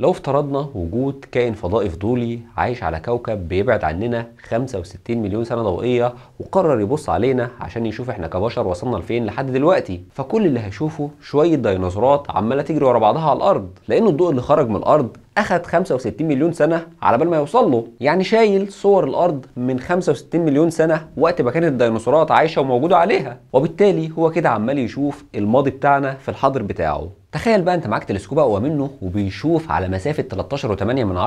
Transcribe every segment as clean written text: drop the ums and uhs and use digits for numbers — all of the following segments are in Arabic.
لو افترضنا وجود كائن فضائي فضولي عايش على كوكب بيبعد عننا 65 مليون سنة ضوئية وقرر يبص علينا عشان يشوف احنا كبشر وصلنا لفين لحد دلوقتي، فكل اللي هيشوفه شوية ديناصورات عمالة تجري ورا بعضها على الأرض، لأن الضوء اللي خرج من الأرض أخد 65 مليون سنة على بال ما يوصل له، يعني شايل صور الأرض من 65 مليون سنة وقت ما كانت الديناصورات عايشة وموجودة عليها، وبالتالي هو كده عمال يشوف الماضي بتاعنا في الحاضر بتاعه. تخيل بقى انت معاك تلسكوب اقوى منه وبيشوف على مسافه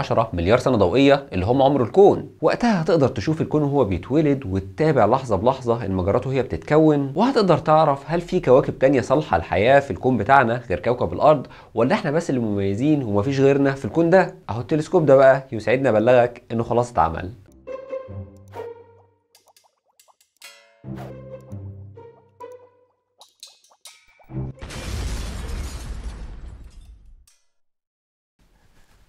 13.8 مليار سنه ضوئيه اللي هم عمر الكون، وقتها هتقدر تشوف الكون وهو بيتولد وتتابع لحظه بلحظه انفجاراته هي بتتكون، وهتقدر تعرف هل في كواكب تانيه صالحه للحياه في الكون بتاعنا غير كوكب الارض، ولا احنا بس اللي مميزين ومفيش غيرنا في الكون ده. اهو التلسكوب ده بقى يسعدني ابلغك انه خلاص اتعمل.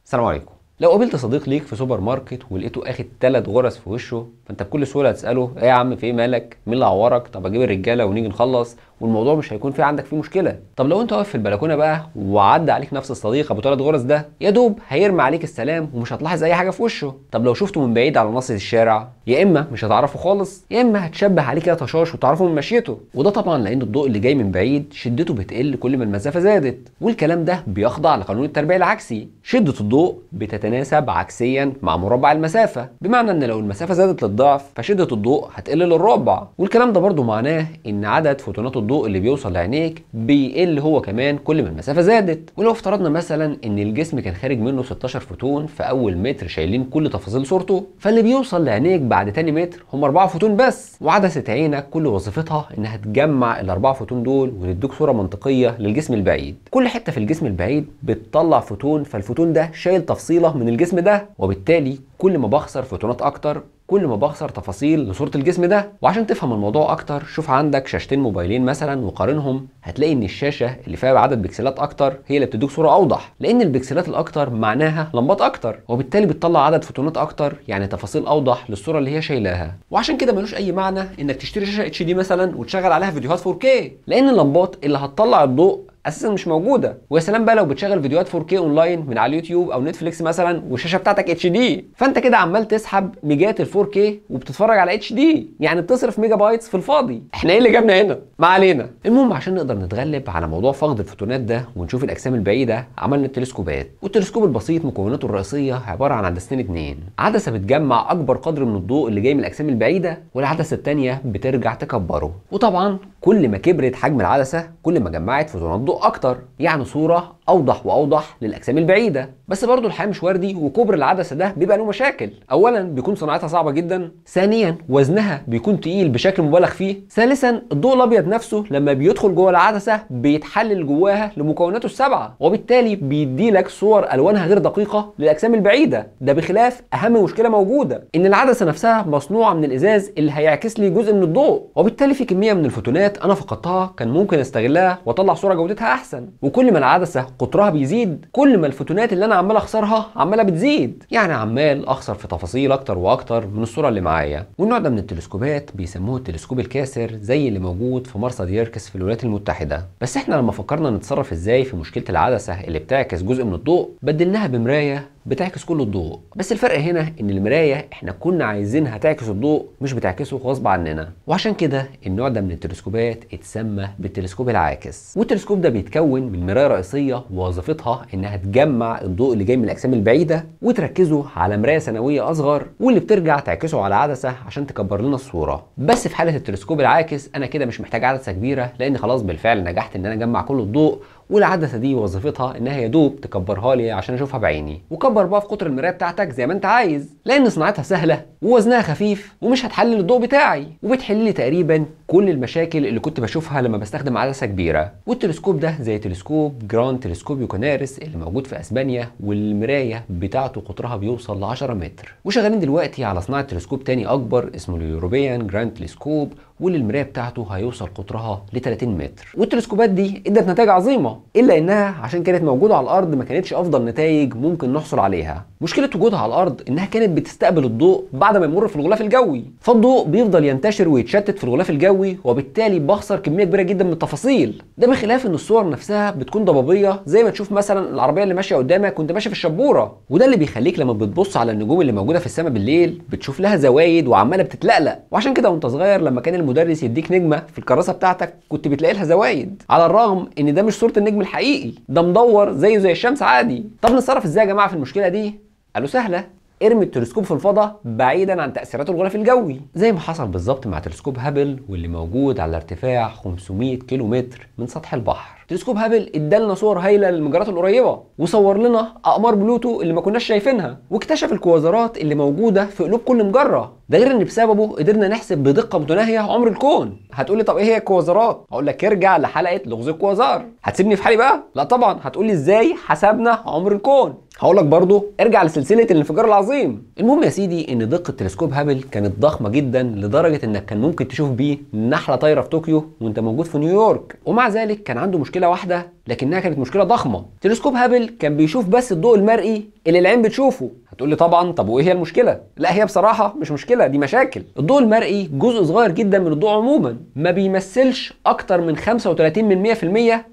السلام عليكم. لو قابلت صديق ليك في سوبر ماركت ولقيته اخد 3 غرز في وشه، فانت بكل سهوله هتساله ايه يا عم في ايه مالك؟ مين اللي عورك؟ طب اجيب الرجاله ونيجي نخلص، والموضوع مش هيكون في عندك فيه مشكله. طب لو انت واقف في البلكونه بقى وعدى عليك نفس الصديق ابو 3 غرز ده، يا دوب هيرمي عليك السلام ومش هتلاحظ اي حاجه في وشه. طب لو شفته من بعيد على ناصيه الشارع، يا اما مش هتعرفه خالص، يا اما هتشبه عليه كده طشاش وتعرفه من مشيته، وده طبعا لان الضوء اللي جاي من بعيد شدته بتقل كل ما المسافه زادت، والكلام ده بيخضع لقانون التربيع العكسي. شده الضوء بتتناسب عكسيا مع مربع المسافه، بمعنى ان لو المسافه زادت للضعف فشده الضوء هتقل للربع، والكلام ده برضو معناه ان عدد فوتونات الضوء اللي بيوصل لعينيك بيقل هو كمان كل ما المسافه زادت. ولو افترضنا مثلا ان الجسم كان خارج منه 16 فوتون في اول متر شايلين كل تفاصيل صورته، فاللي بيوصل لعينيك بعد تاني متر هم 4 فوتون بس، وعدسه عينك كل وظيفتها انها تجمع ال4 فوتون دول وتديك صوره منطقيه للجسم البعيد. كل حته في الجسم البعيد بتطلع فوتون، فالفوتون ده شايل تفصيله من الجسم ده، وبالتالي كل ما بخسر فوتونات اكتر كل ما بخسر تفاصيل لصوره الجسم ده. وعشان تفهم الموضوع اكتر شوف عندك شاشتين موبايلين مثلا وقارنهم، هتلاقي ان الشاشه اللي فيها عدد بكسلات اكتر هي اللي بتديك صوره اوضح، لان البكسلات الاكتر معناها لمبات اكتر، وبالتالي بتطلع عدد فوتونات اكتر يعني تفاصيل اوضح للصوره اللي هي شايلاها. وعشان كده ملوش اي معنى انك تشتري شاشه اتش دي مثلا وتشغل عليها فيديوهات 4K، لان اللمبات اللي هتطلع الضوء اساسا مش موجوده. ويا سلام بقى لو بتشغل فيديوهات 4K اونلاين من على اليوتيوب او نتفليكس مثلا والشاشه بتاعتك اتش دي، فانت كده عمال تسحب ميجات ال 4K وبتتفرج على اتش دي، يعني بتصرف ميجا بايتس في الفاضي. احنا ايه اللي جابنا هنا؟ ما علينا. المهم عشان نقدر نتغلب على موضوع فقد الفوتونات ده ونشوف الاجسام البعيده عملنا التلسكوبات، والتلسكوب البسيط مكوناته الرئيسيه عباره عن عدستين، عدسه بتجمع اكبر قدر من الضوء اللي جاي من الاجسام البعيده، والعدسه الثانيه بترجع تكبره، وطبعا كل ما كبرت حجم العدسه كل ما جمعت فوتونات ضوء اكتر، يعني صوره اوضح واوضح للاجسام البعيده. بس برضو الحياه مش وردي، وكبر العدسه ده بيبقى له مشاكل. اولا بيكون صناعتها صعبه جدا، ثانيا وزنها بيكون تقيل بشكل مبالغ فيه، ثالثا الضوء الابيض نفسه لما بيدخل جوه العدسه بيتحلل جواها لمكوناته السبعه، وبالتالي بيدي لك صور الوانها غير دقيقه للاجسام البعيده. ده بخلاف اهم مشكله موجوده، ان العدسه نفسها مصنوعه من الازاز اللي هيعكس لي جزء من الضوء، وبالتالي في كميه من الفوتونات انا فقدتها كان ممكن استغلها واطلع صوره جودتها احسن. وكل ما العدسه قطرها بيزيد كل ما الفوتونات اللي انا عمال اخسرها عماله بتزيد، يعني عمال اخسر في تفاصيل اكتر واكتر من الصوره اللي معايا. والنوع ده من التلسكوبات بيسموه التلسكوب الكاسر، زي اللي موجود في مرصد يركس في الولايات المتحده. بس احنا لما فكرنا نتصرف ازاي في مشكله العدسه اللي بتعكس جزء من الضوء، بدلناها بمرايه بتعكس كل الضوء. بس الفرق هنا ان المرايه احنا كنا عايزينها تعكس الضوء مش بتعكسه غصب عننا، وعشان كده النوع ده من التلسكوبات اتسمى بالتلسكوب العاكس. والتلسكوب ده بيتكون من مرايه رئيسيه ووظيفتها انها تجمع الضوء اللي جاي من الاجسام البعيده وتركزه على مرايه ثانويه اصغر، واللي بترجع تعكسه على عدسه عشان تكبر لنا الصوره. بس في حاله التلسكوب العاكس انا كده مش محتاج عدسه كبيره، لان خلاص بالفعل نجحت ان انا اجمع كل الضوء، والعدسه دي وظيفتها انها يدوب تكبرها لي عشان اشوفها بعيني. وكبر بقى في قطر المرايه بتاعتك زي ما انت عايز، لان صناعتها سهله ووزنها خفيف ومش هتحلل الضوء بتاعي، وبتحل لي تقريبا كل المشاكل اللي كنت بشوفها لما بستخدم عدسه كبيره. والتلسكوب ده زي تلسكوب جراند تلسكوب يوكاناريس اللي موجود في اسبانيا، والمرايه بتاعته قطرها بيوصل ل 10 متر. وشغالين دلوقتي على صناعه تلسكوب تاني اكبر اسمه اليوروبيان جراند تلسكوب، واللي المرايه بتاعته هيوصل قطرها ل 30 متر. والتلسكوبات دي ادت نتائج عظيمه، الا انها عشان كانت موجوده على الارض ما كانتش افضل نتائج ممكن نحصل عليها. مشكله وجودها على الارض انها كانت بتستقبل الضوء بعد ما يمر في الغلاف الجوي، فالضوء بيفضل ينتشر ويتشتت في الغلاف الجوي وبالتالي بخسر كميه كبيره جدا من التفاصيل، ده بخلاف ان الصور نفسها بتكون ضبابيه زي ما تشوف مثلا العربيه اللي ماشيه قدامك وانت ماشي في الشبوره، وده اللي بيخليك لما بتبص على النجوم اللي موجوده في السماء بالليل بتشوف لها زوايد وعماله بتتلقلق. وعشان كده وانت صغير لما كان المدرس يديك نجمه في الكراسه بتاعتك كنت بتلاقي لها زوايد، على الرغم ان ده مش صوره النجم الحقيقي، ده مدور زيه زي الشمس عادي. طب نتصرف ازاي يا جماعه في المشكله دي؟ قالوا سهله، ارمي التلسكوب في الفضاء بعيدا عن تاثيرات الغلاف الجوي، زي ما حصل بالظبط مع تلسكوب هابل واللي موجود على ارتفاع 500 كيلومتر من سطح البحر. تلسكوب هابل ادالنا صور هايله للمجرات القريبه وصور لنا اقمار بلوتو اللي ما كناش شايفينها، واكتشف الكوازارات اللي موجوده في قلوب كل مجره، ده غير ان بسببه قدرنا نحسب بدقه متناهيه عمر الكون. هتقولي طب ايه هي الكوازارات؟ هقول لك ارجع لحلقه لغز الكوازار. هتسيبني في حالي بقى؟ لا طبعا. هتقولي ازاي حسبنا عمر الكون؟ هقول لك برضه ارجع لسلسله الانفجار العظيم. المهم يا سيدي ان دقه تلسكوب هابل كانت ضخمه جدا لدرجه انك كان ممكن تشوف بيه نحله طايره في طوكيو وانت موجود في نيويورك، ومع ذلك كان عنده مشكله واحده لكنها كانت مشكله ضخمه. تلسكوب هابل كان بيشوف بس الضوء المرئي اللي العين بتشوفه. هتقول لي طبعا طب وايه هي المشكله؟ لا هي بصراحه مش مشكله، دي مشاكل. الضوء المرئي جزء صغير جدا من الضوء عموما، ما بيمثلش اكتر من 35%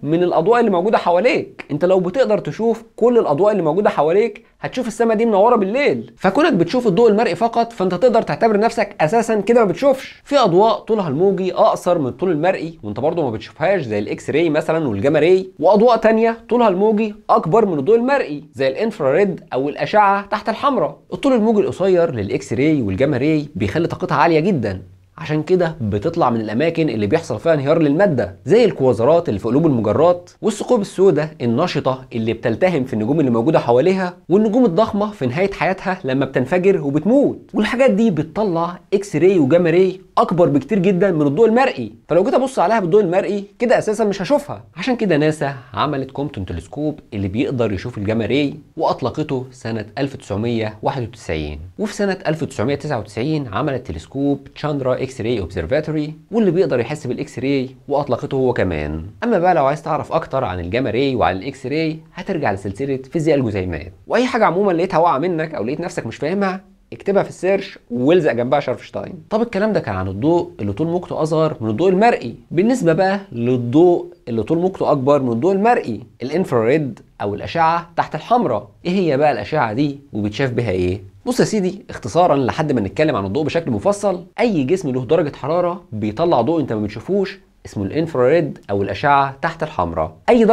من الاضواء اللي موجوده حواليك. انت لو بتقدر تشوف كل الاضواء اللي موجوده حواليك هتشوف السماء دي منوره بالليل، فكونك بتشوف الضوء المرئي فقط فانت تقدر تعتبر نفسك اساسا كده ما بتشوفش. في اضواء طولها الموجي اقصر من الطول المرئي وانت برضه ما بتشوفهاش زي الاكس راي مثلا والجاما راي، واضواء ثانيه طولها الموجي اكبر من الضوء المرئي زي الانفراريد او الاشعه تحت الحمراء. الطول الموجي القصير للاكس راي والجاما راي بيخلي طاقتها عاليه جدا، عشان كده بتطلع من الاماكن اللي بيحصل فيها انهيار للماده زي الكوازارات اللي في قلوب المجرات والثقوب السوداء النشطه اللي بتلتهم في النجوم اللي موجوده حواليها، والنجوم الضخمه في نهايه حياتها لما بتنفجر وبتموت. والحاجات دي بتطلع اكس راي وجاما راي اكبر بكتير جدا من الضوء المرئي، فلو جيت ابص عليها بالضوء المرئي كده اساسا مش هشوفها. عشان كده ناسا عملت كومبتون تلسكوب اللي بيقدر يشوف الجاما راي واطلقته سنه 1991، وفي سنه 1999 عملت تلسكوب تشاندرا اكس راي اوبزرفاتوري واللي بيقدر يحس بالاكس راي واطلقته هو كمان. اما بقى لو عايز تعرف اكتر عن الجاما راي وعن الاكس راي هترجع لسلسله فيزياء الجزيئات. واي حاجه عموما لقيتها واقعه منك او لقيت نفسك مش فاهمها اكتبها في السيرش والزق جنبها شارفشتاين. طب الكلام ده كان عن الضوء اللي طول موجته اصغر من الضوء المرئي، بالنسبه بقى للضوء اللي طول موجته اكبر من الضوء المرئي الانفراريد او الاشعه تحت الحمراء، ايه هي بقى الاشعه دي وبتشاف بها ايه؟ بص يا سيدي اختصارا لحد ما نتكلم عن الضوء بشكل مفصل، اي جسم له درجه حراره بيطلع ضوء انت ما بتشوفوش اسمه الانفراريد او الاشعه تحت الحمراء. اي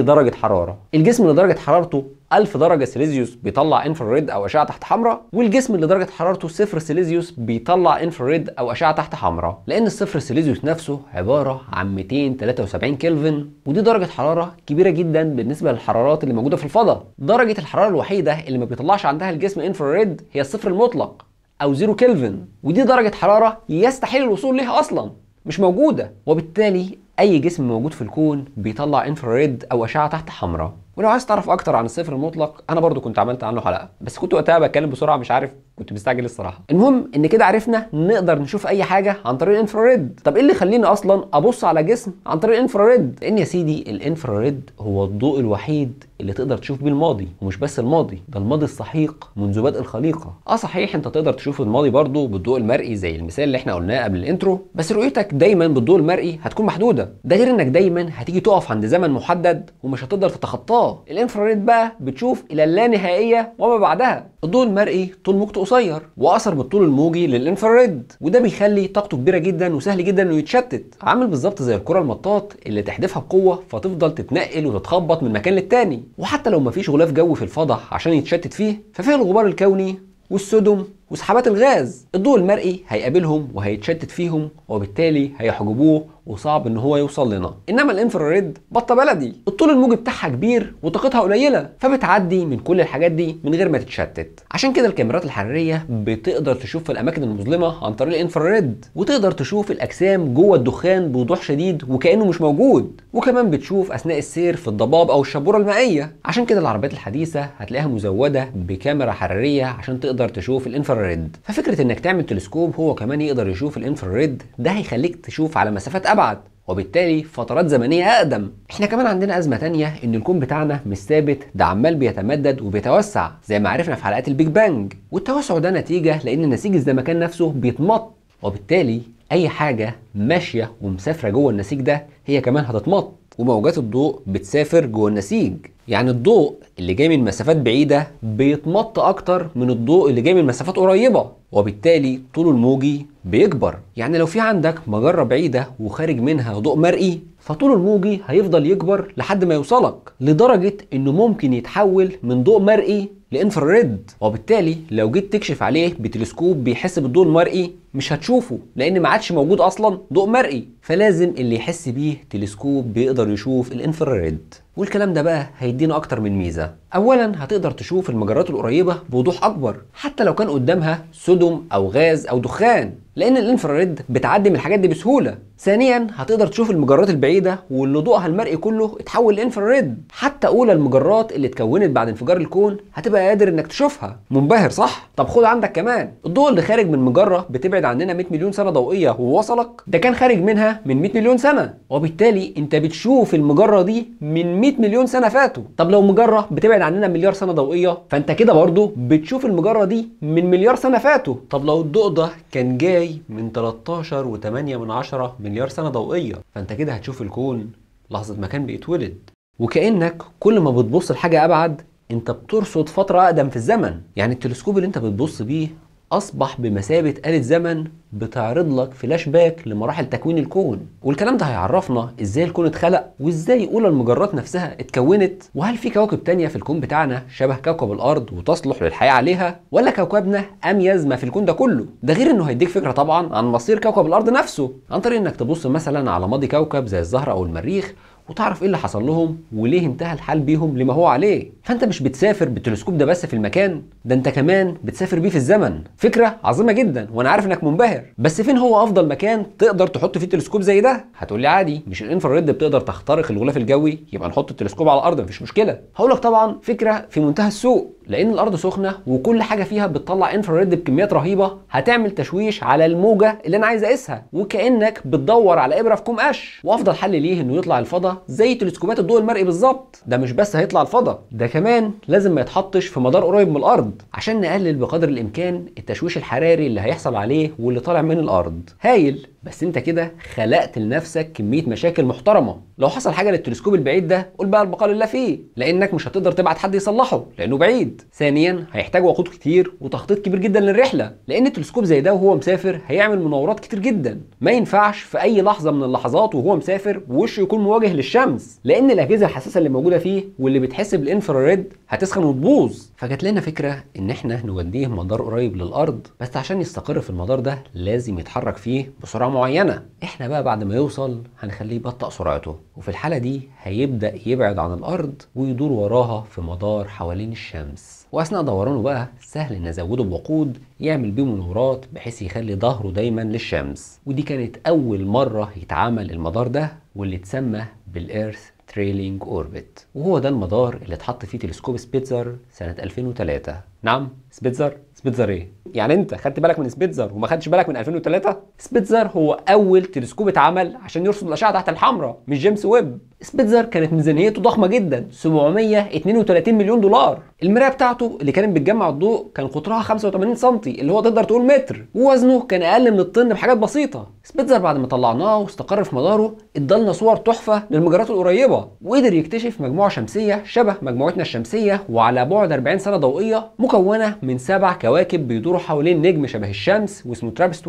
درجه حراره الجسم اللي درجه حرارته 1000 درجه سيليزيوس بيطلع انفراريد او اشعه تحت حمراء، والجسم اللي درجه حرارته 0 سيليزيوس بيطلع انفراريد او اشعه تحت حمراء، لان ال0 سيليزيوس نفسه عباره عن 273 كلفن، ودي درجه حراره كبيره جدا بالنسبه للحرارات اللي موجوده في الفضاء. درجه الحراره الوحيده اللي ما بيطلعش عندها الجسم انفراريد هي الصفر المطلق او 0 كلفن، ودي درجه حراره يستحيل الوصول ليها اصلا، مش موجوده، وبالتالي اي جسم موجود في الكون بيطلع انفراريد او اشعه تحت حمراء. ولو عايز تعرف اكتر عن الصفر المطلق انا برضو كنت عملت عنه حلقه، بس كنت وقتها بتكلم بسرعه مش عارف، كنت مستعجل الصراحه. المهم ان كده عرفنا نقدر نشوف اي حاجه عن طريق الانفراريد. طب ايه اللي يخليني اصلا ابص على جسم عن طريق الانفراريد؟ لان يا سيدي الانفراريد هو الضوء الوحيد اللي تقدر تشوف بيه الماضي، ومش بس الماضي، ده الماضي السحيق منذ بدء الخليقه. صحيح انت تقدر تشوف الماضي برضو بالضوء المرئي زي المثال اللي احنا قلناه قبل الانترو، بس رؤيتك دايما بالضوء المرئي هتكون محدوده، ده غير انك دايما هتيجي تقف عند زمن محدد ومش هتقدر تتخطاه. الانفراريد بقى بتشوف الى اللانهائيه وما بعدها. الضوء المرئي طول موجته قصير واقصر من الطول الموجي للانفراريد، وده بيخلي طاقته كبيره جدا وسهل جدا انه يتشتت، عامل بالظبط زي الكره المطاط اللي تحدفها بقوه فتفضل تتنقل وتتخبط من مكان للتاني. وحتى لو مفيش غلاف جوي في الفضاء عشان يتشتت فيه، ففيها الغبار الكوني والسدم وسحابات الغاز، الضوء المرئي هيقابلهم وهيتشتت فيهم وبالتالي هيحجبوه وصعب ان هو يوصل لنا. انما الانفراريد بطه بلدي، الطول الموجي بتاعها كبير وطاقتها قليله، فبتعدي من كل الحاجات دي من غير ما تتشتت. عشان كده الكاميرات الحراريه بتقدر تشوف في الاماكن المظلمه عن طريق الانفراريد، وتقدر تشوف الاجسام جوه الدخان بوضوح شديد وكانه مش موجود، وكمان بتشوف اثناء السير في الضباب او الشبوره المائيه. عشان كده العربيات الحديثه هتلاقيها مزوده بكاميرا حراريه عشان تقدر تشوف الانفراريد. ففكره انك تعمل تلسكوب هو كمان يقدر يشوف الانفراريد، ده هيخليك تشوف على مسافات ابعد، وبالتالي فترات زمنيه اقدم. احنا كمان عندنا ازمه ثانيه، ان الكون بتاعنا مش ثابت، ده عمال بيتمدد وبيتوسع زي ما عرفنا في حلقات البيج بانج، والتوسع ده نتيجه لان نسيج الزمكان نفسه بيتمط، وبالتالي اي حاجه ماشيه ومسافره جوه النسيج ده هي كمان هتتمط، وموجات الضوء بتسافر جوه النسيج. يعني الضوء اللي جاي من مسافات بعيده بيتمط اكتر من الضوء اللي جاي من مسافات قريبه، وبالتالي طوله الموجي بيكبر. يعني لو في عندك مجره بعيده وخارج منها ضوء مرئي، فطول الموجي هيفضل يكبر لحد ما يوصلك، لدرجه انه ممكن يتحول من ضوء مرئي لانفراريد، وبالتالي لو جيت تكشف عليه بتلسكوب بيحس بالضوء المرئي مش هتشوفه، لان ما عادش موجود اصلا ضوء مرئي، فلازم اللي يحس بيه تلسكوب بيقدر يشوف الانفراريد. والكلام ده بقى هيدينا اكتر من ميزه. اولا هتقدر تشوف المجرات القريبه بوضوح اكبر، حتى لو كان قدامها سدم او غاز او دخان، لان الانفراريد بتعدي من الحاجات دي بسهوله. ثانيا هتقدر تشوف المجرات البعيده واللي ضوءها المرئي كله اتحول لانفراريد، حتى اولى المجرات اللي اتكونت بعد انفجار الكون هتبقى قادر انك تشوفها. منبهر صح؟ طب خد عندك كمان الضوء اللي خارج من مجره بتبعد عننا 100 مليون سنه ضوئيه ووصلك، ده كان خارج منها من 100 مليون سنه، وبالتالي انت بتشوف المجره دي من 100 مليون سنه فاتوا. طب لو مجره بتبعد عننا مليار سنه ضوئيه، فانت كده برضه بتشوف المجره دي من مليار سنه فاتوا. طب لو الضوء ده كان جاي من 13.8 مليار سنه ضوئيه، فانت كده هتشوف الكون لحظه ما كان بيتولد. وكانك كل ما بتبص لحاجه ابعد انت بترصد فتره اقدم في الزمن. يعني التلسكوب اللي انت بتبص بيه اصبح بمثابه آلة زمن بتعرض لك فلاش باك لمراحل تكوين الكون. والكلام ده هيعرفنا ازاي الكون اتخلق، وازاي اولى المجرات نفسها اتكونت، وهل في كواكب تانية في الكون بتاعنا شبه كوكب الارض وتصلح للحياه عليها، ولا كوكبنا اميز ما في الكون ده كله. ده غير انه هيديك فكره طبعا عن مصير كوكب الارض نفسه، عن طريق انك تبص مثلا على ماضي كوكب زي الزهره او المريخ وتعرف ايه اللي حصل لهم وليه انتهى الحال بيهم لما هو عليه. فانت مش بتسافر بالتلسكوب ده بس في المكان، ده انت كمان بتسافر بيه في الزمن. فكره عظيمه جدا، وانا عارف انك منبهر، بس فين هو افضل مكان تقدر تحط فيه تلسكوب زي ده؟ هتقولي عادي، مش الانفراريد بتقدر تخترق الغلاف الجوي، يبقى نحط التلسكوب على الارض مفيش مشكله. هقولك طبعا فكره في منتهى السوء، لان الارض سخنه وكل حاجه فيها بتطلع انفراريد بكميات رهيبه، هتعمل تشويش على الموجه اللي انا عايز اقيسها، وكانك بتدور على ابره في كوم قش. وافضل حل ليه انه يطلع الفضاء زي تلسكوبات الضوء المرئي بالظبط. ده مش بس هيطلع الفضاء، ده كمان لازم ما يتحطش في مدار قريب من الارض عشان نقلل بقدر الامكان التشويش الحراري اللي هيحصل عليه واللي طالع من الارض. هايل، بس انت كده خلقت لنفسك كميه مشاكل محترمه. لو حصل حاجه للتلسكوب البعيد ده قول بقى البقاء لله فيه، لانك مش هتقدر تبعت حد يصلحه لانه بعيد. ثانيا هيحتاج وقود كتير وتخطيط كبير جدا للرحله، لان التلسكوب زي ده وهو مسافر هيعمل مناورات كتير جدا، ما ينفعش في اي لحظه من اللحظات وهو مسافر ووشه يكون مواجه للشمس، لان الاجهزه الحساسه اللي موجوده فيه واللي بتحس بالانفراريد هتسخن وتبوظ. فجت لنا فكره ان احنا نوديه مدار قريب للارض، بس عشان يستقر في المدار ده لازم يتحرك فيه بسرعه معينه. احنا بقى بعد ما يوصل هنخليه يبطئ سرعته، وفي الحاله دي هيبدا يبعد عن الارض ويدور وراها في مدار حوالين الشمس. واثناء دورانه بقى سهل ان ازوده بوقود يعمل بيه مناورات بحيث يخلي ظهره دايما للشمس. ودي كانت اول مره يتعمل المدار ده، واللي اتسمى بالارث تريلينج اوربت، وهو ده المدار اللي اتحط فيه تلسكوب سبيتزر سنه 2003. نعم، سبيتزر ايه؟ يعني انت خدت بالك من سبيتزر وما خدتش بالك من 2003؟ سبيتزر هو اول تلسكوب اتعمل عشان يرصد الاشعه تحت الحمراء، مش جيمس ويب. سبيتزر كانت ميزانيته ضخمه جدا، 732 مليون دولار. المرايه بتاعته اللي كانت بتجمع الضوء كان قطرها 85 سم، اللي هو تقدر تقول متر، ووزنه كان اقل من الطن بحاجات بسيطه. سبيتزر بعد ما طلعناه واستقر في مداره ادالنا صور تحفه للمجرات القريبه، وقدر يكتشف مجموعه شمسيه شبه مجموعتنا الشمسيه وعلى بعد 40 سنه ضوئيه، مكونه من 7 كواكب بيدوروا حوالين نجم شبه الشمس واسمه ترابست 1،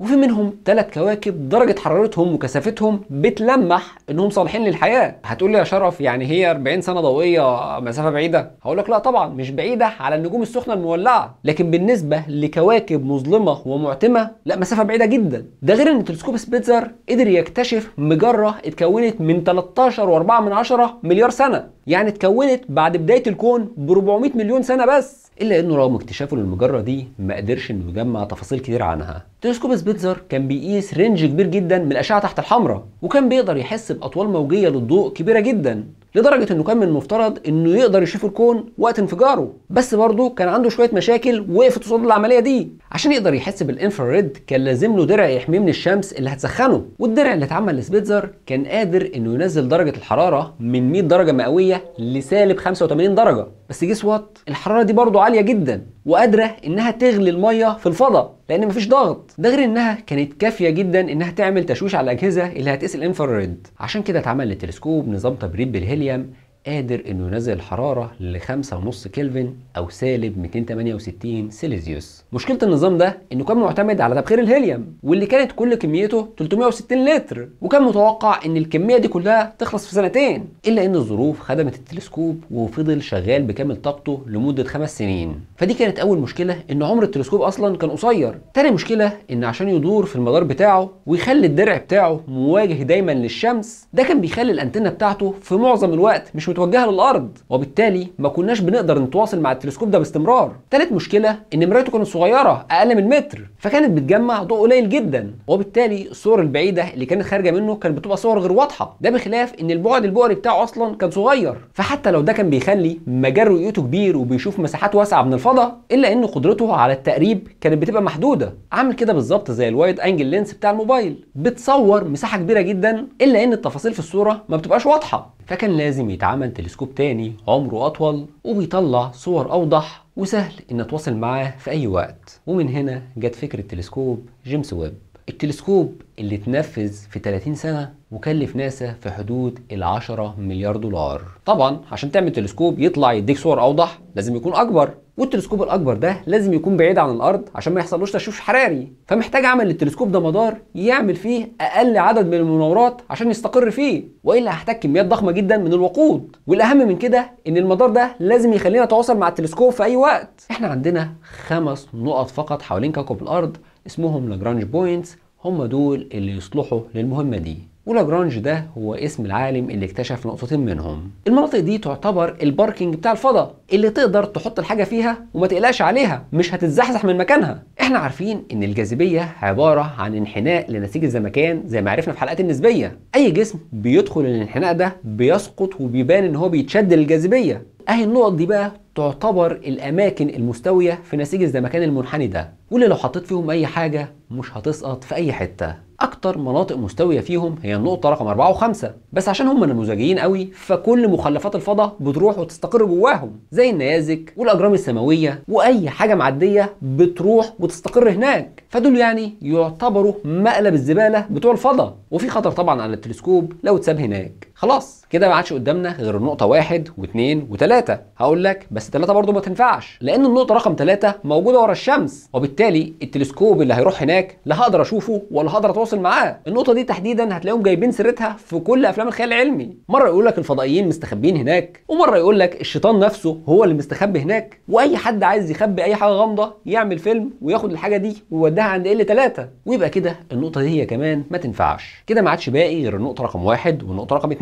وفي منهم 3 كواكب درجه حرارتهم وكثافتهم بتلمح انهم صالحين للحياه. هتقول لي يا شرف يعني هي 40 سنه ضوئيه مسافه بعيده؟ هقول لك لا طبعا، مش بعيده على النجوم السخنه المولعه، لكن بالنسبه لكواكب مظلمه ومعتمه لا، مسافه بعيده جدا. ده غير ان تلسكوب سبيتزر قدر يكتشف مجره اتكونت من 13.4 مليار سنه، يعني اتكونت بعد بدايه الكون ب 400 مليون سنه بس. الا انه رغم اكتشافه للمجره دي ما قدرش انه يجمع تفاصيل كتير عنها. تلسكوب سبيتزر كان بيقيس رينج كبير جدا من الاشعه تحت الحمراء، وكان بيقدر يحس باطوال موجيه للضوء كبيره جدا، لدرجه انه كان من المفترض انه يقدر يشوف الكون وقت انفجاره، بس برضه كان عنده شويه مشاكل وقفت قصاد العمليه دي. عشان يقدر يحس بالانفراريد كان لازم له درع يحميه من الشمس اللي هتسخنه، والدرع اللي اتعمل لسبيتزر كان قادر انه ينزل درجه الحراره من 100 درجه مئويه لسالب 85 درجه، بس جيس وات الحراره دي برضه عاليه جدا وقادره انها تغلي الميه في الفضاء لان مفيش ضغط، ده غير انها كانت كافيه جدا انها تعمل تشويش على الاجهزه اللي هتقيس الانفراريد. عشان كده اتعمل للتلسكوب نظام تبريد بالهيليوم قادر انه ينزل الحراره ل 5.5 كلفن او سالب 268 سيليزيوس. مشكله النظام ده انه كان معتمد على تبخير الهيليوم واللي كانت كل كميته 360 لتر، وكان متوقع ان الكميه دي كلها تخلص في سنتين، الا ان الظروف خدمت التلسكوب وفضل شغال بكامل طاقته لمده 5 سنين. فدي كانت اول مشكله، ان عمر التلسكوب اصلا كان قصير. تاني مشكله ان عشان يدور في المدار بتاعه ويخلي الدرع بتاعه مواجه دايما للشمس، ده كان بيخلي الانتنه بتاعته في معظم الوقت مش متوجهه للارض، وبالتالي ما كناش بنقدر نتواصل مع التلسكوب ده باستمرار. تالت مشكله ان مرايته كانت صغيره اقل من متر، فكانت بتجمع ضوء قليل جدا، وبالتالي الصور البعيده اللي كانت خارجه منه كانت بتبقى صور غير واضحه، ده بخلاف ان البعد البؤري بتاعه اصلا كان صغير. فحتى لو ده كان بيخلي مجال رؤيته كبير وبيشوف مساحات واسعه من الفضاء، الا ان قدرته على التقريب كانت بتبقى محدوده. عامل كده بالظبط زي الوايد انجل لينس بتاع الموبايل، بتصور مساحه كبيره جدا الا ان التفاصيل في الصوره ما بتبقاش واضحه، فكان لازم يتعمل تلسكوب تاني عمره أطول وبيطلع صور أوضح وسهل إن أتواصل معاه في أي وقت. ومن هنا جت فكرة تلسكوب جيمس ويب، التلسكوب اللي اتنفذ في 30 سنة وكلف ناسا في حدود ال10 مليار دولار. طبعا عشان تعمل تلسكوب يطلع يديك صور أوضح لازم يكون أكبر، والتلسكوب الأكبر ده لازم يكون بعيد عن الأرض عشان ما يحصلوش تشويش حراري، فمحتاج أعمل للتلسكوب ده مدار يعمل فيه أقل عدد من المناورات عشان يستقر فيه، وإلا هحتاج كميات ضخمة جدا من الوقود. والأهم من كده إن المدار ده لازم يخلينا نتواصل مع التلسكوب في أي وقت. إحنا عندنا 5 نقط فقط حوالين كوكب الأرض اسمهم لاجرانج بوينتس، هم دول اللي يصلحوا للمهمة دي، ولاجرانج ده هو اسم العالم اللي اكتشف نقطتين منهم. المناطق دي تعتبر الباركينج بتاع الفضاء اللي تقدر تحط الحاجه فيها وما تقلقش عليها، مش هتتزحزح من مكانها. احنا عارفين ان الجاذبيه عباره عن انحناء لنسيج الزمكان زي ما عرفنا في حلقات النسبيه، اي جسم بيدخل الانحناء ده بيسقط وبيبان ان هو بيتشد للجاذبيه. اهي النقط دي بقى تعتبر الاماكن المستويه في نسيج الزمكان المنحني ده، واللي لو حطيت فيهم اي حاجه مش هتسقط في اي حته. اكتر مناطق مستويه فيهم هي النقطه رقم 4 و5، بس عشان هم نموذجيين قوي فكل مخلفات الفضاء بتروح وتستقر جواهم، زي النيازك والاجرام السماويه واي حاجه معديه بتروح وتستقر هناك، فدول يعني يعتبروا مقلب الزباله بتوع الفضاء، وفي خطر طبعا على التلسكوب لو اتساب هناك. خلاص كده ما عادش قدامنا غير النقطه 1 و2 و3. هقول لك بس 3 برضه ما تنفعش، لان النقطه رقم 3 موجوده ورا الشمس، وبالتالي التلسكوب اللي هيروح هناك لا هقدر اشوفه ولا هقدر اتواصل معاه. النقطه دي تحديدا هتلاقيهم جايبين سيرتها في كل افلام الخيال العلمي، مره يقول لك الفضائيين مستخبيين هناك، ومره يقول لك الشيطان نفسه هو اللي مستخبي هناك، واي حد عايز يخبي اي حاجه غامضه يعمل فيلم وياخد الحاجه دي ويوديها عند L3، ويبقى كده النقطه دي هي كمان ما تنفعش. كده ما عادش باقي غير النقطه رقم 1 والنقطه رقم 2،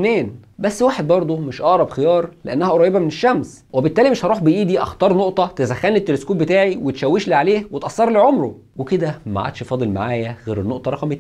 بس 1 برضه مش اقرب خيار لانها قريبه من الشمس، وبالتالي مش هروح بايدي اختار نقطه تسخن لي التلسكوب بتاعي وتشوش لي عليه وتاثر لي عمره. وكده ما عادش فاضل معايا غير النقطه رقم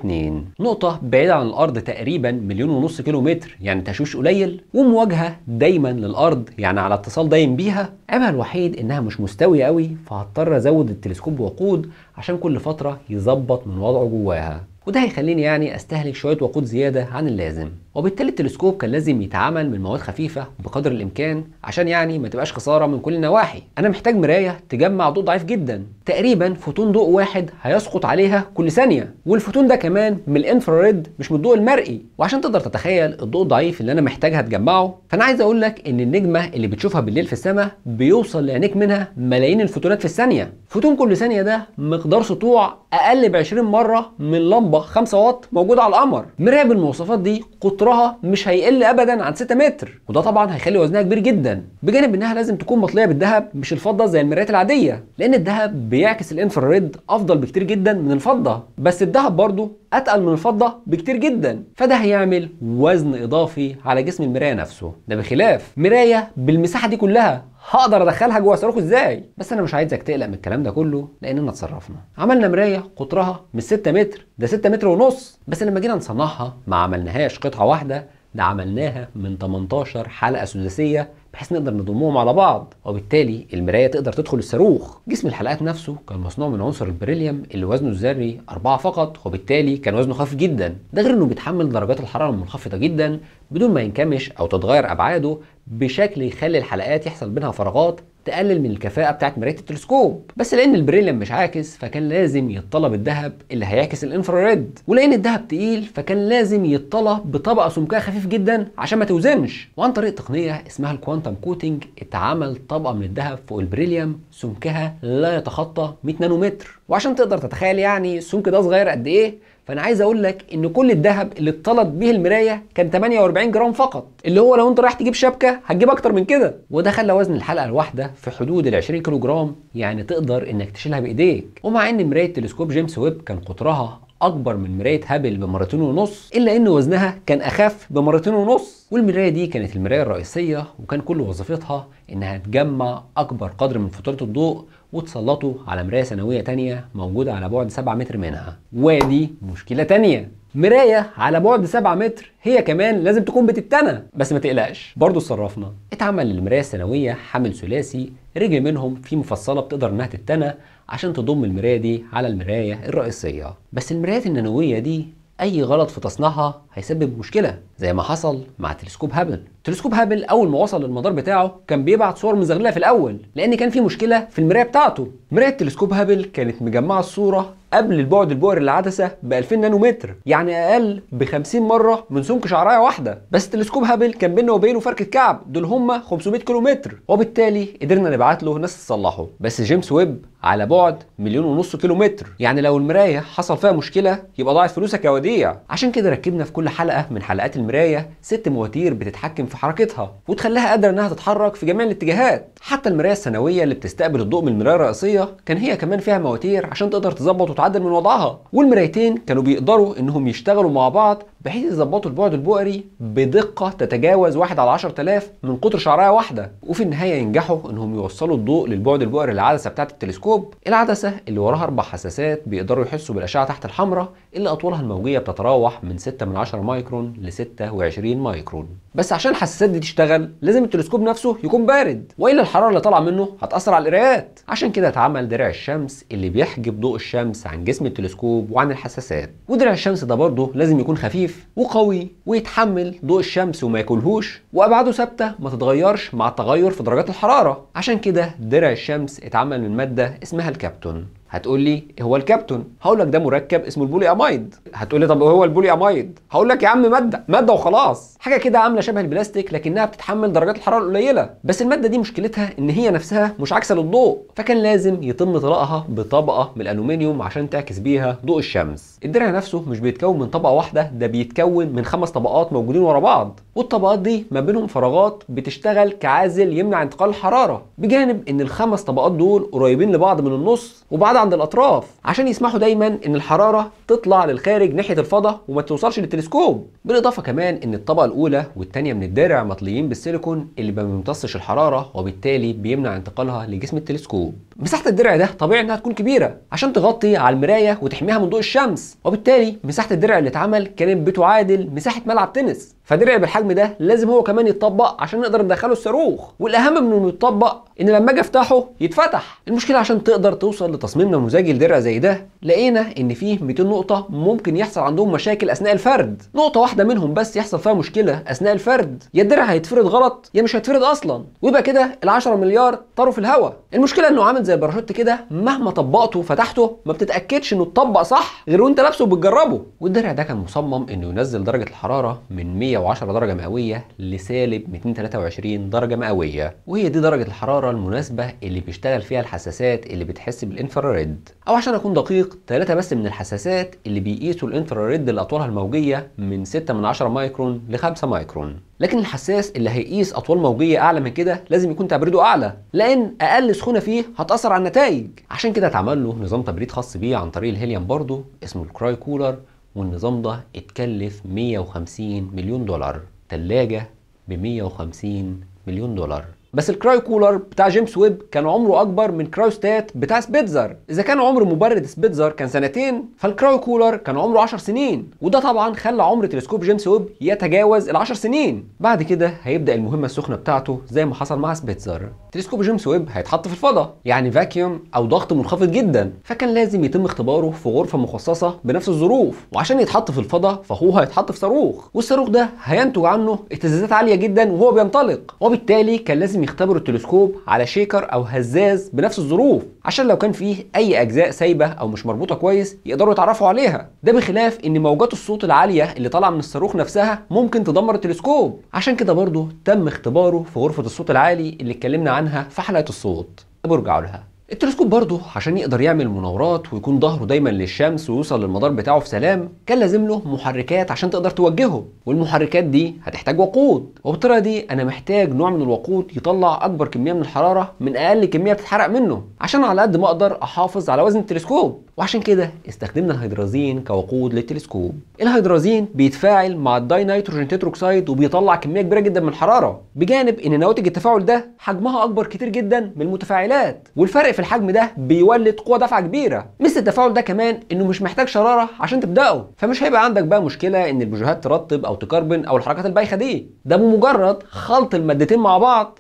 2، نقطه بعيده عن الارض تقريبا 1.5 مليون كيلو متر، يعني تشويش قليل ومواجهه دايما للارض، يعني على اتصال دايم بيها. عيبها الوحيد انها مش مستويه قوي، فهضطر ازود التلسكوب بوقود عشان كل فتره يظبط من وضعه جواها، وده هيخليني يعني استهلك شويه وقود زياده عن اللازم، وبالتالي التلسكوب كان لازم يتعامل من مواد خفيفه بقدر الامكان عشان يعني ما تبقاش خساره من كل النواحي. انا محتاج مرايه تجمع ضوء ضعيف جدا، تقريبا فوتون ضوء واحد هيسقط عليها كل ثانيه، والفوتون ده كمان من الانفراريد مش من الضوء المرئي. وعشان تقدر تتخيل الضوء الضعيف اللي انا محتاجها تجمعه، فانا عايز اقول لك ان النجمه اللي بتشوفها بالليل في السماء بيوصل لعينيك منها ملايين الفوتونات في الثانيه، فوتون كل ثانيه ده مقدار سطوع اقل ب 20 مره من لمبه 5 واط موجوده على القمر. مرايه بالمواصفات دي قطرها مش هيقل ابدا عن 6 متر، وده طبعا هيخلي وزنها كبير جدا، بجانب انها لازم تكون مطليه بالذهب مش الفضه زي المرايات العاديه، لان الذهب بيعكس الانفراريد افضل بكتير جدا من الفضه، بس الذهب برضه اتقل من الفضه بكتير جدا، فده هيعمل وزن اضافي على جسم المرايه نفسه. ده بخلاف مرايه بالمساحه دي كلها هقدر ادخلها جوه صاروخ ازاي؟ بس انا مش عايزك تقلق من الكلام ده كله، لاننا اتصرفنا. عملنا مرايه قطرها مش 6 متر، ده 6 متر ونص، بس لما جينا نصنعها ما عملناهاش قطعه واحده، ده عملناها من 18 حلقه سداسيه بحيث نقدر نضمهم على بعض، وبالتالي المرايه تقدر تدخل الصاروخ. جسم الحلقات نفسه كان مصنوع من عنصر البريليوم اللي وزنه الذري 4 فقط، وبالتالي كان وزنه خفيف جدا، ده غير انه بيتحمل درجات الحراره المنخفضه جدا بدون ما ينكمش او تتغير ابعاده بشكل يخلي الحلقات يحصل بينها فراغات تقلل من الكفاءه بتاعت مرايه التلسكوب. بس لان البريليوم مش عاكس فكان لازم يتطلب الذهب اللي هيعكس الانفراريد، ولان الذهب تقيل فكان لازم يتطلب بطبقه سمكها خفيف جدا عشان ما توزنش. وعن طريق تقنيه اسمها الكوانتم كوتنج اتعمل طبقه من الذهب فوق البريليوم سمكها لا يتخطى 100 نانومتر. وعشان تقدر تتخيل يعني السمك ده صغير قد ايه، فانا عايز اقول لك ان كل الذهب اللي اتطلت بيه المرايه كان 48 جرام فقط، اللي هو لو انت رايح تجيب شبكه هتجيب اكتر من كده، وده خلى وزن الحلقه الواحده في حدود ال 20 كيلو جرام، يعني تقدر انك تشيلها بايديك. ومع ان مرايه تلسكوب جيمس ويب كان قطرها اكبر من مرايه هابل بمرتين ونص، الا ان وزنها كان اخف بمرتين ونص. والمرايه دي كانت المرايه الرئيسيه، وكان كل وظيفتها انها تجمع اكبر قدر من فوتات الضوء وتسلطه على مرايه ثانويه تانية موجوده على بعد 7 متر منها. ودي مشكله تانية، مرايه على بعد 7 متر هي كمان لازم تكون بتتنى. بس ما تقلقش برضه اتصرفنا، اتعمل للمرايه الثانويه حامل ثلاثي رجل منهم في مفصله بتقدر انها تتنى عشان تضم المرايه دي على المرايه الرئيسيه. بس المرايات النانويه دي اي غلط في تصنيعها هيسبب مشكله، زي ما حصل مع تلسكوب هابل. تلسكوب هابل اول ما وصل للمدار بتاعه كان بيبعت صور مزغلله في الاول لان كان في مشكله في المرايه بتاعته. مرايه تلسكوب هابل كانت مجمعه الصوره قبل البعد البؤري للعدسه ب 2000 نانومتر، يعني اقل ب 50 مره من سمك شعرايه واحده. بس تلسكوب هابل كان بينه وبينه فركه كعب، دول هم 500 كيلومتر، وبالتالي قدرنا نبعت له ناس تصلحه. بس جيمس ويب على بعد 1.5 مليون كيلومتر، يعني لو المرايه حصل فيها مشكله يبقى ضاعت فلوسك يا وديع. عشان كده ركبنا في كل حلقه من حلقات المرايه 6 مواتير بتتحكم في حركتها وتخليها قادره انها تتحرك في جميع الاتجاهات. حتى المرايه الثانويه اللي بتستقبل الضوء من المرايه الرئيسيه كان هي كمان فيها مواتير عشان تقدر تظبط وتعدل من وضعها. والمرايتين كانوا بيقدروا انهم يشتغلوا مع بعض بحيث يظبطوا البعد البؤري بدقه تتجاوز 1 على 10,000 من قطر شعرايه واحده، وفي النهايه ينجحوا انهم يوصلوا الضوء للبعد البؤري للعدسه بتاعه التلسكوب. العدسه اللي وراها 4 حساسات بيقدروا يحسوا بالاشعه تحت الحمراء اللي اطوالها الموجيه بتتراوح من 6 من 10 مايكرون ل 26 مايكرون. بس عشان الحساسات دي تشتغل لازم التلسكوب نفسه يكون بارد، والا الحراره اللي طالعه منه هتاثر على القراءات. عشان كده اتعمل درع الشمس اللي بيحجب ضوء الشمس عن جسم التلسكوب وعن الحساسات. ودرع الشمس ده برضه لازم يكون خفيف وقوي ويتحمل ضوء الشمس وما ياكلهوش، وابعاده ثابته ما تتغيرش مع التغير في درجات الحراره. عشان كده درع الشمس اتعمل من ماده اسمها الكابتون. هتقول لي ايه هو الكابتون؟ هقول لك ده مركب اسمه البولي امايد. هتقول لي طب ايه هو البولي امايد؟ هقول لك يا عم ماده وخلاص، حاجه كده عامله شبه البلاستيك لكنها بتتحمل درجات الحراره القليله. بس الماده دي مشكلتها ان هي نفسها مش عاكسه للضوء، فكان لازم يتم طلاقها بطبقه من الالومنيوم عشان تعكس بيها ضوء الشمس. الدرع نفسه مش بيتكون من طبقه واحده، ده بيتكون من 5 طبقات موجودين ورا بعض، والطبقات دي ما بينهم فراغات بتشتغل كعازل يمنع انتقال الحراره، بجانب ان ال5 طبقات دول قريبين لبعض من النص وبعض عند الاطراف عشان يسمحوا دايما ان الحراره تطلع للخارج ناحيه الفضاء وما توصلش للتلسكوب. بالاضافه كمان ان الطبقه الاولى والثانيه من الدرع مطليين بالسيليكون اللي ما بيمتصش الحراره، وبالتالي بيمنع انتقالها لجسم التلسكوب. مساحه الدرع ده طبيعي انها تكون كبيره عشان تغطي على المرايه وتحميها من ضوء الشمس، وبالتالي مساحه الدرع اللي اتعمل كانت بتعادل مساحه ملعب تنس. فدرع بالحجم ده لازم هو كمان يتطبق عشان نقدر ندخله الصاروخ، والاهم من انه يتطبق ان لما اجي افتحه يتفتح. المشكله عشان تقدر توصل لتصميم نموذجي لدرع زي ده لقينا ان فيه 200 نقطه ممكن يحصل عندهم مشاكل اثناء الفرد، نقطه واحده منهم بس يحصل فيها مشكله اثناء الفرد يا الدرع هيتفرد غلط يا مش هيتفرد اصلا، ويبقى كده ال10 مليار طاروا في الهواء. المشكله انه عامل زي الباراشوت كده، مهما طبقته فتحته ما بتتاكدش انه اتطبق صح غير وانت لابسه وبتجربه. والدرع ده كان مصمم انه ينزل درجه الحراره من 110 درجه مئويه لسالب 223 درجه مئويه، وهي دي درجه الحراره المناسبه اللي بيشتغل فيها الحساسات اللي بتحس بالانفراريد، او عشان اكون دقيق 3 بس من الحساسات اللي بيقيسوا الانفراريد اللي اطوالها الموجيه من 6 من 10 مايكرون ل 5 مايكرون. لكن الحساس اللي هيقيس اطوال موجيه اعلى من كده لازم يكون تبريده اعلى، لان اقل سخونه فيه هتاثر على النتائج. عشان كده اتعمل له نظام تبريد خاص بيه عن طريق الهيليوم برضه اسمه الكراي كولر، والنظام ده اتكلف 150 مليون دولار، ثلاجه ب 150 مليون دولار. بس الكرايو كولر بتاع جيمس ويب كان عمره اكبر من كرايوستات بتاع سبيتزر. اذا كان عمر مبرد سبيتزر كان سنتين، فالكرايو كولر كان عمره 10 سنين، وده طبعا خلى عمر تلسكوب جيمس ويب يتجاوز ال 10 سنين. بعد كده هيبدا المهمه السخنه بتاعته زي ما حصل مع سبيتزر. تلسكوب جيمس ويب هيتحط في الفضاء، يعني فاكيوم او ضغط منخفض جدا، فكان لازم يتم اختباره في غرفه مخصصه بنفس الظروف، وعشان يتحط في الفضاء فهو هيتحط في صاروخ، والصاروخ ده هينتج عنه اهتزازات عاليه جدا وهو بينطلق، وبالتالي كان لازم يختبروا التلسكوب على شيكر او هزاز بنفس الظروف، عشان لو كان فيه اي اجزاء سايبه او مش مربوطه كويس يقدروا يتعرفوا عليها. ده بخلاف ان موجات الصوت العاليه اللي طالعه من الصاروخ نفسها ممكن تدمر التلسكوب، عشان كده برضه تم اختباره في غرفه الصوت العالي اللي اتكلمنا عنها في حلقه الصوت. برجعوا لها. التلسكوب برضه عشان يقدر يعمل مناورات ويكون ظهره دايما للشمس ويوصل للمدار بتاعه في سلام، كان لازم له محركات عشان تقدر توجهه، والمحركات دي هتحتاج وقود، وبالطريقه دي انا محتاج نوع من الوقود يطلع اكبر كميه من الحراره من اقل كميه بتتحرق منه، عشان على قد ما اقدر احافظ على وزن التلسكوب، وعشان كده استخدمنا الهيدرازين كوقود للتلسكوب. الهيدرازين بيتفاعل مع الداي نيتروجين تيتروكسيد وبيطلع كميه كبيره جدا من الحراره، بجانب ان نواتج التفاعل ده حجمها اكبر كتير جدا من المتفاعلات، والفرق في الحجم ده بيولد قوه دفعه كبيره. مثل التفاعل ده كمان انه مش محتاج شراره عشان تبداه، فمش هيبقى عندك بقى مشكله ان البجوهات ترطب او تكربن او الحركات البايخه دي، ده بمجرد خلط المادتين مع بعض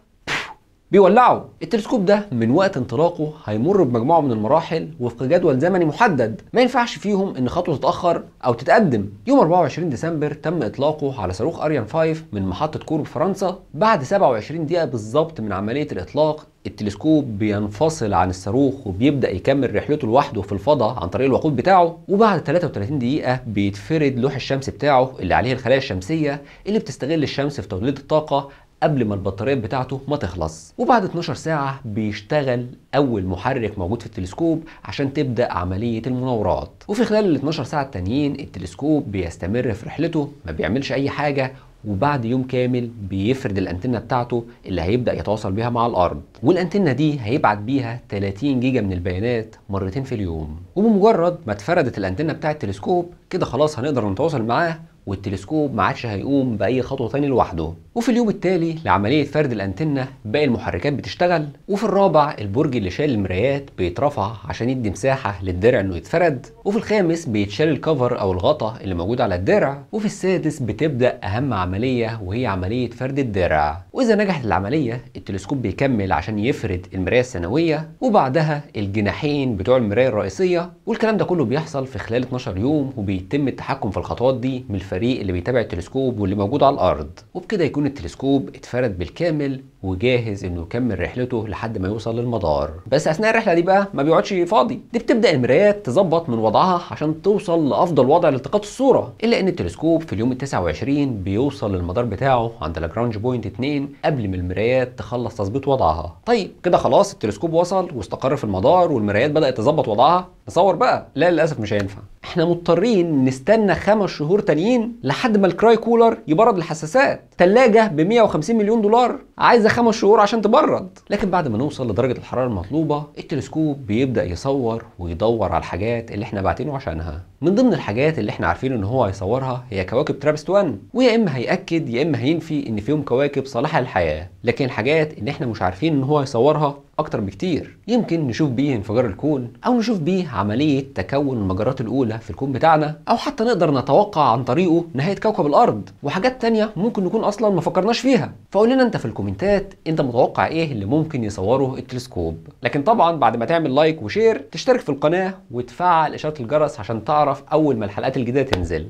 بيولعوا. التلسكوب ده من وقت انطلاقه هيمر بمجموعه من المراحل وفق جدول زمني محدد، ما ينفعش فيهم ان خطوه تتاخر او تتقدم. يوم 24 ديسمبر تم اطلاقه على صاروخ اريان 5 من محطه كورو في فرنسا. بعد 27 دقيقه بالظبط من عمليه الاطلاق، التلسكوب بينفصل عن الصاروخ وبيبدا يكمل رحلته لوحده في الفضاء عن طريق الوقود بتاعه، وبعد 33 دقيقه بيتفرد لوح الشمس بتاعه اللي عليه الخلايا الشمسيه اللي بتستغل الشمس في توليد الطاقه قبل ما البطاريات بتاعته ما تخلص. وبعد 12 ساعة بيشتغل أول محرك موجود في التلسكوب عشان تبدأ عملية المناورات. وفي خلال ال 12 ساعة التانيين التلسكوب بيستمر في رحلته، ما بيعملش أي حاجة، وبعد يوم كامل بيفرد الانتنه بتاعته اللي هيبدا يتواصل بيها مع الارض، والانتنه دي هيبعت بيها 30 جيجا من البيانات مرتين في اليوم. وبمجرد ما اتفردت الانتنه بتاعه التلسكوب كده خلاص هنقدر نتواصل معاه، والتلسكوب ما عادش هيقوم باي خطوه ثانيه لوحده. وفي اليوم التالي لعمليه فرد الانتنه باقي المحركات بتشتغل، وفي الرابع البرج اللي شال المرايات بيترفع عشان يدي مساحه للدرع انه يتفرد، وفي الخامس بيتشال الكفر او الغطاء اللي موجود على الدرع، وفي السادس بتبدا اهم عمليه وهي عمليه فرد الدرع. واذا نجحت العمليه التلسكوب بيكمل عشان يفرد المرايه الثانويه وبعدها الجناحين بتوع المرايه الرئيسيه، والكلام ده كله بيحصل في خلال 12 يوم، وبيتم التحكم في الخطوات دي من الفريق اللي بيتابع التلسكوب واللي موجود على الارض. وبكده يكون التلسكوب اتفرد بالكامل وجاهز انه يكمل رحلته لحد ما يوصل للمدار. بس اثناء الرحله دي بقى ما بيقعدش فاضي، دي بتبدا المرايات تظبط من وضعها عشان توصل لافضل وضع لالتقاط الصوره، الا ان التلسكوب في اليوم ال 29 بيوصل للمدار بتاعه عند لاجرانج بوينت 2 قبل ما المرايات تخلص تظبيط وضعها. طيب كده خلاص التلسكوب وصل واستقر في المدار والمرايات بدات تظبط وضعها، نصور بقى؟ لا للاسف مش هينفع، احنا مضطرين نستنى 5 شهور تانيين لحد ما الكراي كولر يبرد الحساسات. ثلاجه ب 150 مليون دولار عايزه 5 شهور عشان تبرد. لكن بعد ما نوصل لدرجه الحراره المطلوبه التلسكوب بيبدا يصور ويدور على الحاجات اللي احنا باعتينه عشانها. من ضمن الحاجات اللي احنا عارفين ان هو هيصورها هي كواكب ترابست 1، ويا اما هياكد يا اما هينفي ان فيهم كواكب صالحه للحياه، لكن الحاجات اللي احنا مش عارفين ان هو هيصورها اكتر بكتير. يمكن نشوف بيه انفجار الكون، او نشوف بيه عمليه تكون المجرات الاولى في الكون بتاعنا، او حتى نقدر نتوقع عن طريقه نهايه كوكب الارض، وحاجات تانية ممكن نكون اصلا ما فكرناش فيها. فقول لنا انت في الكومنتات انت متوقع ايه اللي ممكن يصوره التلسكوب. لكن طبعا بعد ما تعمل لايك وشير تشترك في القناه وتفعل اشاره الجرس عشان تعرف اول ما الحلقات الجديده تنزل.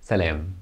سلام.